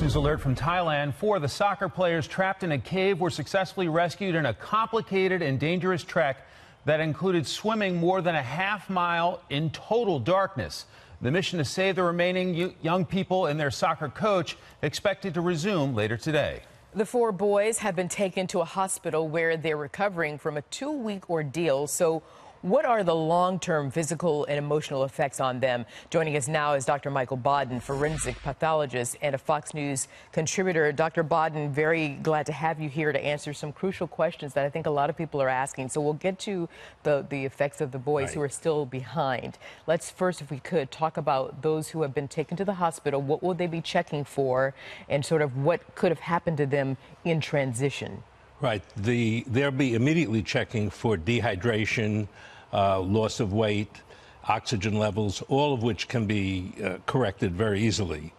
Fox News Alert from Thailand. Four of the soccer players trapped in a cave were successfully rescued in a complicated and dangerous trek that included swimming more than a half-mile in total darkness. The mission to save the remaining young people and their soccer coach expected to resume later today. The four boys have been taken to a hospital where they're recovering from a two-week ordeal. So what are the long-term physical and emotional effects on them? Joining us now is Dr. Michael Baden, forensic pathologist and a Fox News contributor. Dr. Baden, very glad to have you here to answer some crucial questions that I think a lot of people are asking. So we'll get to the effects of the boys who are still behind. Let's first, if we could, talk about those who have been taken to the hospital. What will they be checking for, and sort of what could have happened to them in transition? Right. They'll be immediately checking for dehydration, loss of weight, oxygen levels, all of which can be corrected very easily.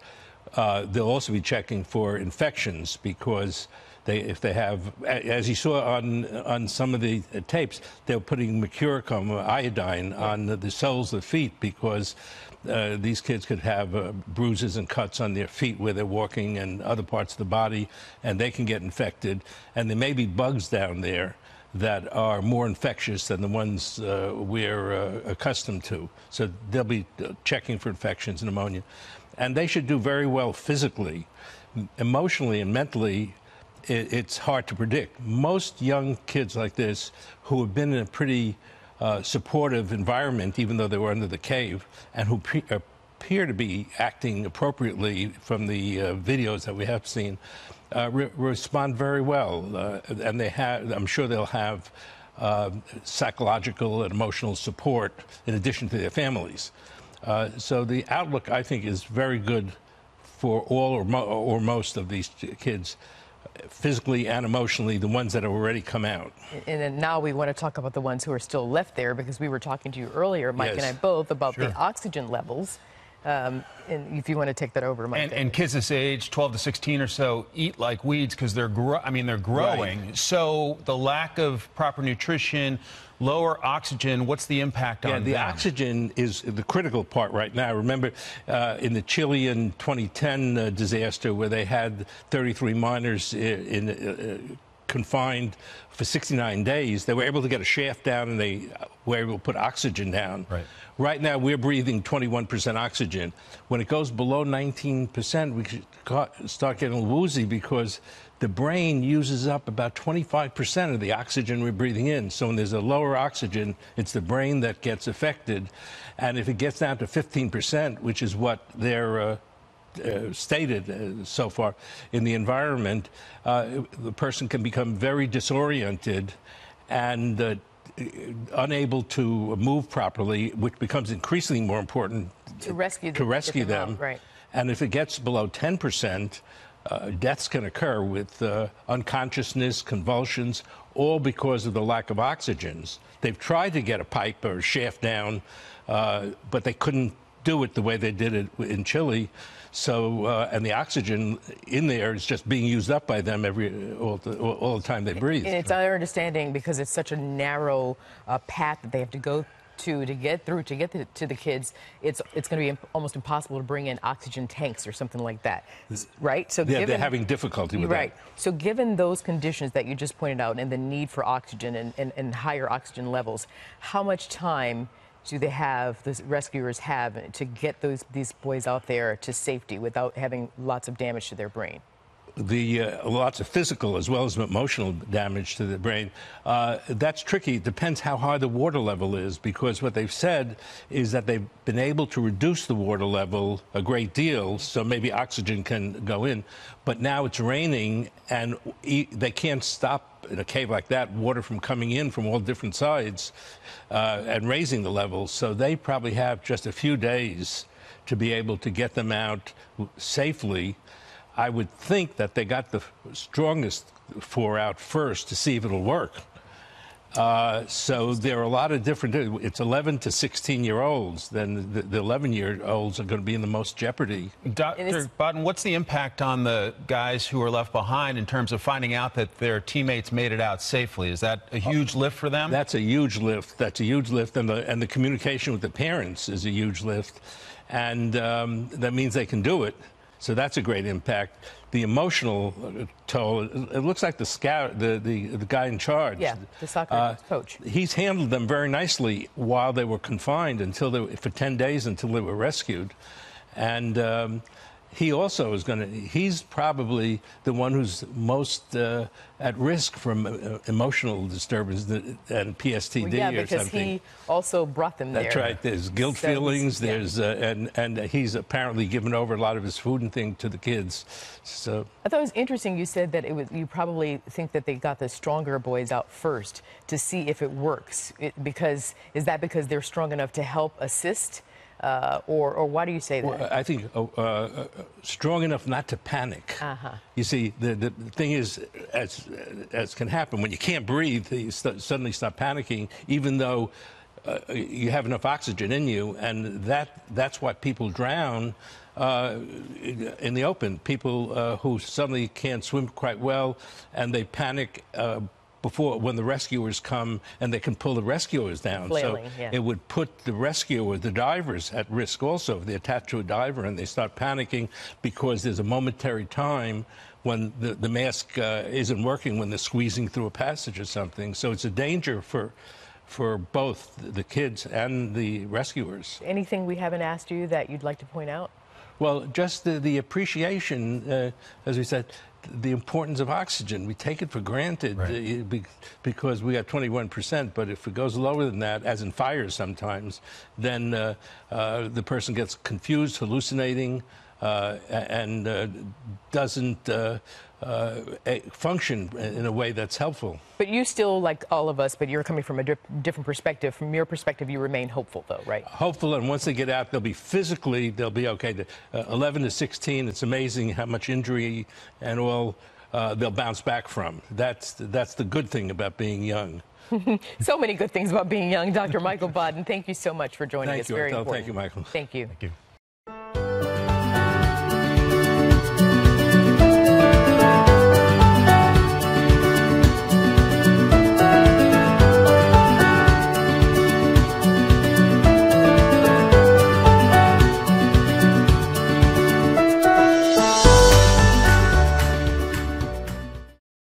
They'll also be checking for infections because if they have, as you saw on some of the tapes, they're putting mercuricum or iodine on the soles of the feet because these kids could have bruises and cuts on their feet where they're walking and other parts of the body, and they can get infected. And there may be bugs down there that are more infectious than the ones we're accustomed to. So they'll be checking for infections and pneumonia. And they should do very well physically. Emotionally and mentally, it's hard to predict. Most young kids like this who have been in a pretty supportive environment, even though they were under the cave, and who appear to be acting appropriately from the videos that we have seen, respond very well. And they have, I'm sure they'll have psychological and emotional support in addition to their families. So the outlook, I think, is very good for all or most of these kids, physically and emotionally, the ones that have already come out. And then now we want to talk about the ones who are still left there, because we were talking to you earlier, Mike and I both, about the oxygen levels. And if you want to take that over, Mike. And kids this age, 12 to 16 or so, eat like weeds because they're growing. Right. So the lack of proper nutrition, lower oxygen, what's the impact on them? Yeah, the oxygen is the critical part right now. Remember in the Chilean 2010 disaster where they had 33 miners in confined for 69 days, they were able to get a shaft down and they were able to put oxygen down. Right now, we're breathing 21% oxygen. When it goes below 19%, we start getting woozy because the brain uses up about 25% of the oxygen we're breathing in. So when there's a lower oxygen, it's the brain that gets affected. And if it gets down to 15%, which is what they're stated so far in the environment, the person can become very disoriented and unable to move properly, which becomes increasingly more important to rescue them. Right. And if it gets below 10%, deaths can occur with unconsciousness, convulsions, all because of the lack of oxygen. They've tried to get a pipe or a shaft down, but they couldn't do it the way they did it in Chile. So, and the oxygen in there is just being used up by them all the time they breathe. And it's our understanding, because it's such a narrow path that they have to go to get through, to get to the kids, it's going to be almost impossible to bring in oxygen tanks or something like that, right? So they're having difficulty with that. Right. So given those conditions that you just pointed out and the need for oxygen and higher oxygen levels, how much time do they have, the rescuers have, to get these boys out there to safety without having lots of damage to their brain? The lots of physical as well as emotional damage to the brain. That's tricky. It depends how high the water level is, because what they've said is that they've been able to reduce the water level a great deal, so maybe oxygen can go in. But now it's raining, and they can't stop, in a cave like that, water from coming in from all different sides and raising the levels. So they probably have just a few days to be able to get them out safely. I would think that they got the strongest four out first to see if it'll work. So there are a lot of different, it's 11 to 16-year-olds, then the 11-year-olds are going to be in the most jeopardy. Dr. Baden, what's the impact on the guys who are left behind in terms of finding out that their teammates made it out safely? Is that a huge lift for them? That's a huge lift. That's a huge lift. And the communication with the parents is a huge lift. And that means they can do it. So that's a great impact. The emotional toll, it looks like the scout, the guy in charge. Yeah, the soccer coach. He's handled them very nicely while they were confined until they, for 10 days until they were rescued. And he also is going to, he's probably the one who's most at risk from emotional disturbance and PTSD well, yeah, or something. Yeah, because he also brought them there. That's right. There's guilt feelings. There's and he's apparently given over a lot of his food and thing to the kids. So I thought it was interesting. You said that it was, you probably think that they got the stronger boys out first to see if it works. Because is that because they're strong enough to help assist? Or why do you say that? Well, I think strong enough not to panic. Uh-huh. You see, the thing is, as can happen, when you can't breathe, you suddenly stop panicking, even though you have enough oxygen in you, and that's why people drown in the open. People who suddenly can't swim quite well, and they panic before, when the rescuers come and they can pull the rescuers down. Flailing, so it would put the rescuer, the divers, at risk also. If they attach to a diver and they start panicking because there's a momentary time when the mask isn't working, when they're squeezing through a passage or something. So it's a danger for both the kids and the rescuers. Anything we haven't asked you that you'd like to point out? Well, just the appreciation, as we said, the importance of oxygen. We take it for granted because we have 21%, but if it goes lower than that, as in fires sometimes, then the person gets confused, hallucinating, and doesn't function in a way that's helpful. But you still, like all of us, but you're coming from a different perspective. From your perspective, you remain hopeful, though, right? Hopeful, and once they get out, they'll be physically, they'll be okay. The, 11 to 16, it's amazing how much injury and all they'll bounce back from. That's the good thing about being young. So many good things about being young. Dr. Michael Baden, thank you so much for joining us. Very important. Thank you, Michael. Thank you. Thank you.